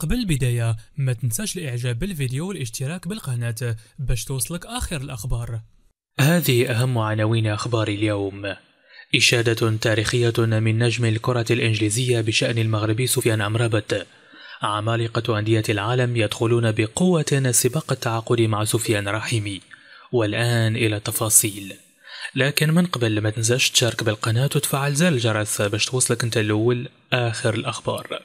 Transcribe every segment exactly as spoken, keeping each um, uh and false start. قبل البداية ما تنساش الاعجاب بالفيديو والاشتراك بالقناة باش توصلك آخر الأخبار. هذه أهم عناوين أخبار اليوم. إشادة تاريخية من نجم الكرة الإنجليزية بشأن المغربي سفيان أمرابط. عمالقة أندية العالم يدخلون بقوة سباق التعاقد مع سفيان رحيمي. والآن إلى التفاصيل. لكن من قبل ما تنساش تشارك بالقناة وتفعل زر الجرس باش توصلك انت الأول آخر الأخبار.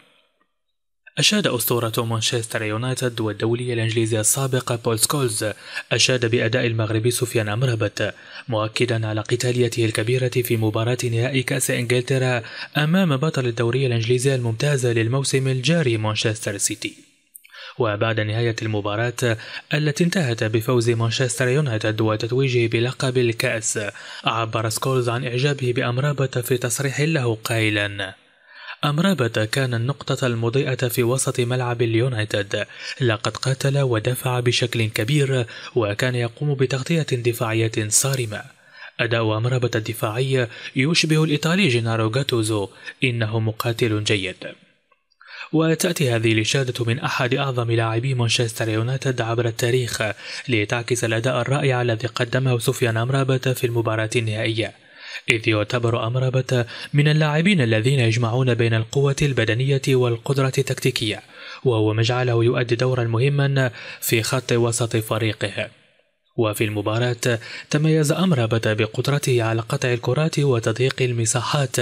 أشاد أسطورة مانشستر يونايتد والدولية الإنجليزية السابقة بول سكولز أشاد بأداء المغربي سفيان أمرابط، مؤكدا على قتاليته الكبيرة في مباراة نهائي كأس إنجلترا أمام بطل الدورية الإنجليزية الممتازة للموسم الجاري مانشستر سيتي. وبعد نهاية المباراة التي انتهت بفوز مانشستر يونايتد وتتويجه بلقب الكأس، عبر سكولز عن إعجابه بأمرابط في تصريح له قائلا: أمرابط كان النقطة المضيئة في وسط ملعب اليونايتد، لقد قاتل ودفع بشكل كبير وكان يقوم بتغطية دفاعية صارمة. أداء أمرابط الدفاعي يشبه الإيطالي جينارو غاتوزو، إنه مقاتل جيد. وتأتي هذه الإشادة من أحد أعظم لاعبي مانشستر يونايتد عبر التاريخ، لتعكس الأداء الرائع الذي قدمه سفيان أمرابط في المباراة النهائية، إذ يعتبر أمرابط من اللاعبين الذين يجمعون بين القوة البدنية والقدرة التكتيكية، وهو ما جعله يؤدي دورا مهما في خط وسط فريقه. وفي المباراة تميز أمرابط بقدرته على قطع الكرات وتضييق المساحات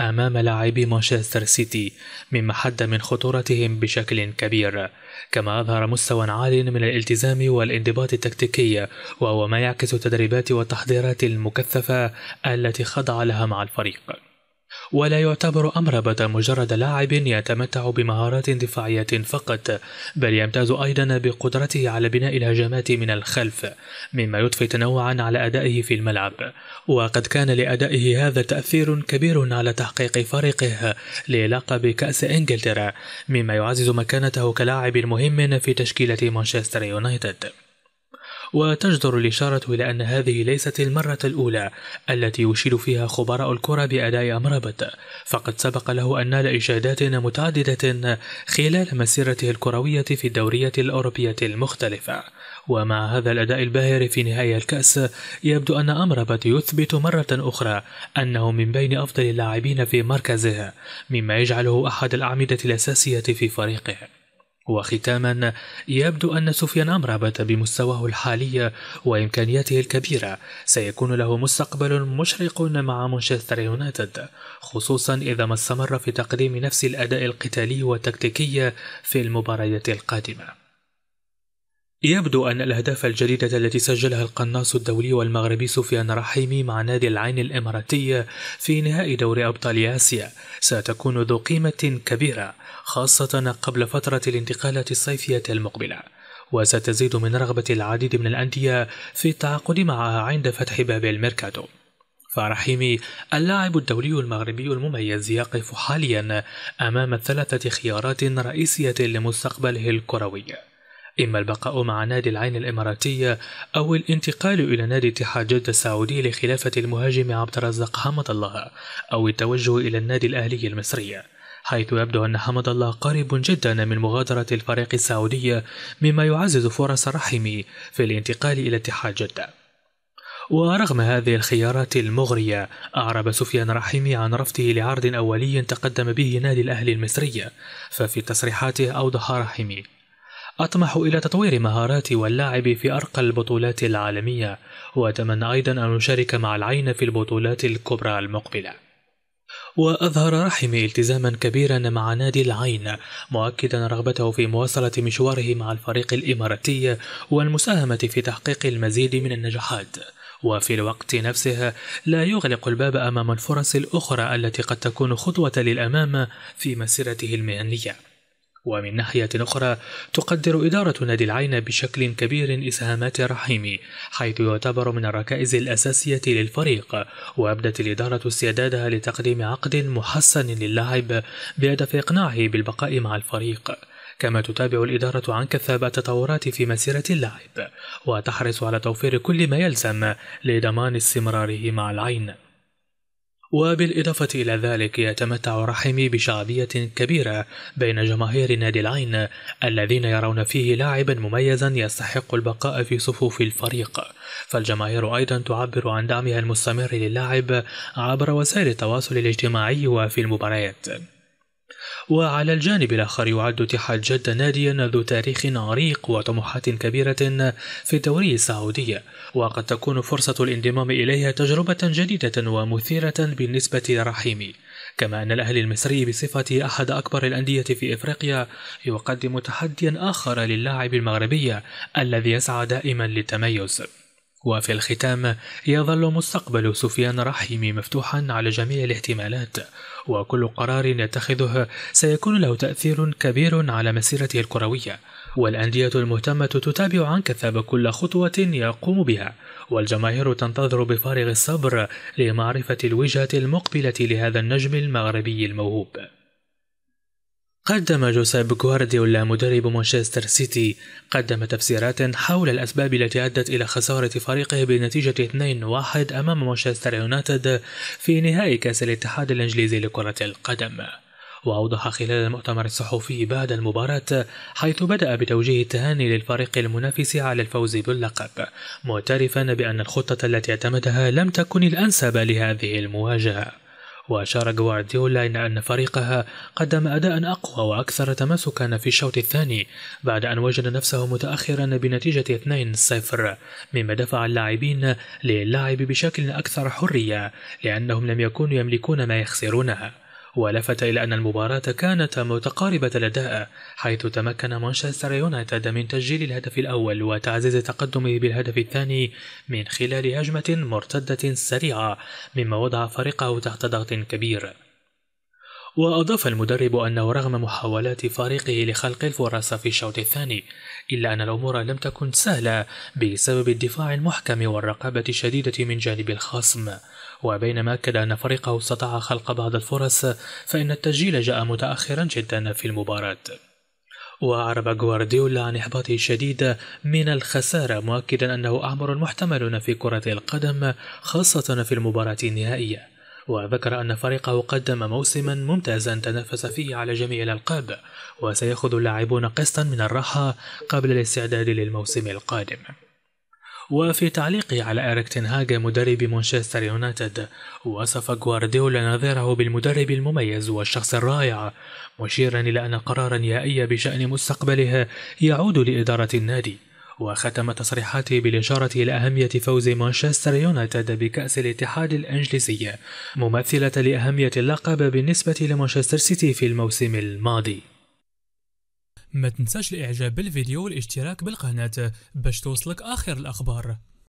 أمام لاعبي مانشستر سيتي، مما حد من خطورتهم بشكل كبير، كما أظهر مستوى عال من الالتزام والانضباط التكتيكي، وهو ما يعكس تدريبات والتحضيرات المكثفة التي خضع لها مع الفريق. ولا يعتبر أمرابط مجرد لاعب يتمتع بمهارات دفاعية فقط، بل يمتاز أيضا بقدرته على بناء الهجمات من الخلف، مما يضفي تنوعا على أدائه في الملعب. وقد كان لأدائه هذا تأثير كبير على تحقيق فريقه للقب كأس إنجلترا، مما يعزز مكانته كلاعب مهم في تشكيلة مانشستر يونايتد. وتجدر الإشارة إلى أن هذه ليست المرة الأولى التي يشيد فيها خبراء الكرة بأداء أمرابط، فقد سبق له أن نال إشادات متعددة خلال مسيرته الكروية في الدوريات الأوروبية المختلفة. ومع هذا الأداء الباهر في نهائي الكأس، يبدو أن أمرابط يثبت مرة أخرى أنه من بين أفضل اللاعبين في مركزه، مما يجعله أحد الأعمدة الأساسية في فريقه. وختاما، يبدو أن سفيان أمرابط بمستواه الحالي وإمكانياته الكبيرة سيكون له مستقبل مشرق مع مانشستر يونايتد، خصوصا إذا ما استمر في تقديم نفس الأداء القتالي والتكتيكي في المباريات القادمة. يبدو أن الأهداف الجديدة التي سجلها القناص الدولي والمغربي سفيان رحيمي مع نادي العين الإماراتي في نهائي دوري أبطال آسيا ستكون ذو قيمة كبيرة، خاصة قبل فترة الانتقالات الصيفية المقبلة، وستزيد من رغبة العديد من الأندية في التعاقد معها عند فتح باب الميركاتو. فرحيمي اللاعب الدولي المغربي المميز يقف حاليا أمام ثلاثة خيارات رئيسية لمستقبله الكروي: إما البقاء مع نادي العين الإماراتي، أو الانتقال إلى نادي اتحاد جدة السعودي لخلافة المهاجم عبدالرزاق حمد الله، أو التوجه إلى النادي الأهلي المصري، حيث يبدو أن حمد الله قريب جدا من مغادرة الفريق السعودي، مما يعزز فرص رحيمي في الانتقال إلى اتحاد جدة. ورغم هذه الخيارات المغرية، أعرب سفيان رحيمي عن رفضه لعرض أولي تقدم به نادي الأهلي المصري، ففي تصريحاته أوضح رحيمي: أطمح إلى تطوير مهاراتي واللعب في أرقى البطولات العالمية، وأتمنى أيضا أن أشارك مع العين في البطولات الكبرى المقبلة. وأظهر رحيمي التزاما كبيرا مع نادي العين، مؤكدا رغبته في مواصلة مشواره مع الفريق الإماراتي والمساهمة في تحقيق المزيد من النجاحات، وفي الوقت نفسه لا يغلق الباب أمام الفرص الأخرى التي قد تكون خطوة للأمام في مسيرته المهنية. ومن ناحية أخرى، تقدر إدارة نادي العين بشكل كبير إسهامات رحيمي، حيث يعتبر من الركائز الأساسية للفريق، وأبدت الإدارة استعدادها لتقديم عقد محسن للاعب بهدف إقناعه بالبقاء مع الفريق. كما تتابع الإدارة عن كثب التطورات في مسيرة اللاعب، وتحرص على توفير كل ما يلزم لضمان استمراره مع العين. وبالإضافة إلى ذلك يتمتع رحيمي بشعبية كبيرة بين جماهير نادي العين الذين يرون فيه لاعبا مميزا يستحق البقاء في صفوف الفريق، فالجماهير أيضا تعبر عن دعمها المستمر للاعب عبر وسائل التواصل الاجتماعي وفي المباريات. وعلى الجانب الآخر يعد اتحاد جدة ناديا ذو تاريخ عريق وطموحات كبيرة في الدوري السعودي، وقد تكون فرصة الانضمام إليها تجربة جديدة ومثيرة بالنسبة لرحيمي. كما أن الأهلي المصري بصفته أحد أكبر الأندية في إفريقيا يقدم تحديا آخر للاعب المغربي الذي يسعى دائما للتميز. وفي الختام، يظل مستقبل سفيان رحيمي مفتوحا على جميع الاحتمالات، وكل قرار يتخذه سيكون له تأثير كبير على مسيرته الكروية، والأندية المهتمة تتابع عنكثب كل خطوة يقوم بها، والجماهير تنتظر بفارغ الصبر لمعرفة الوجهة المقبلة لهذا النجم المغربي الموهوب. قدم جوسيب غوارديولا مدرب مانشستر سيتي قدم تفسيرات حول الأسباب التي أدت إلى خسارة فريقه بنتيجة اثنين واحد أمام مانشستر يونايتد في نهائي كأس الاتحاد الإنجليزي لكرة القدم. وأوضح خلال المؤتمر الصحفي بعد المباراة، حيث بدأ بتوجيه التهاني للفريق المنافس على الفوز باللقب، معترفا بأن الخطة التي اعتمدها لم تكن الأنسب لهذه المواجهة. وأشار غوارديولا إلى أن فريقها قدم أداء أقوى وأكثر تماسكا في الشوط الثاني، بعد أن وجد نفسه متأخرا بنتيجة اثنين صفر، مما دفع اللاعبين للعب بشكل أكثر حرية لأنهم لم يكونوا يملكون ما يخسرونها. ولفت إلى أن المباراة كانت متقاربة الأداء، حيث تمكن مانشستر يونايتد من تسجيل الهدف الأول وتعزيز تقدمه بالهدف الثاني من خلال هجمة مرتدة سريعة، مما وضع فريقه تحت ضغط كبير. وأضاف المدرب أنه رغم محاولات فريقه لخلق الفرص في الشوط الثاني، إلا أن الأمور لم تكن سهلة بسبب الدفاع المحكم والرقابة الشديدة من جانب الخصم. وبينما أكد أن فريقه استطاع خلق بعض الفرص، فإن التسجيل جاء متأخرا جدا في المباراة. وأعرب غوارديولا عن إحباطه الشديد من الخسارة، مؤكدا أنه أمر محتمل في كرة القدم خاصة في المباراة النهائية. وذكر أن فريقه قدم موسما ممتازا تنافس فيه على جميع الألقاب، وسيأخذ اللاعبون قسطا من الراحة قبل الاستعداد للموسم القادم. وفي تعليقه على إريك تنهاج مدرب مانشستر يونايتد، وصف غوارديولا نظيره بالمدرب المميز والشخص الرائع، مشيرا إلى أن قرارا نهائيا بشأن مستقبله يعود لإدارة النادي. وختم تصريحاته بالإشارة إلى أهمية فوز مانشستر يونايتد بكأس الاتحاد الإنجليزي، ممثلة لأهمية اللقب بالنسبة لمانشستر سيتي في الموسم الماضي. ما تنساش الإعجاب بالفيديو والاشتراك بالقناة باش توصلك آخر الأخبار.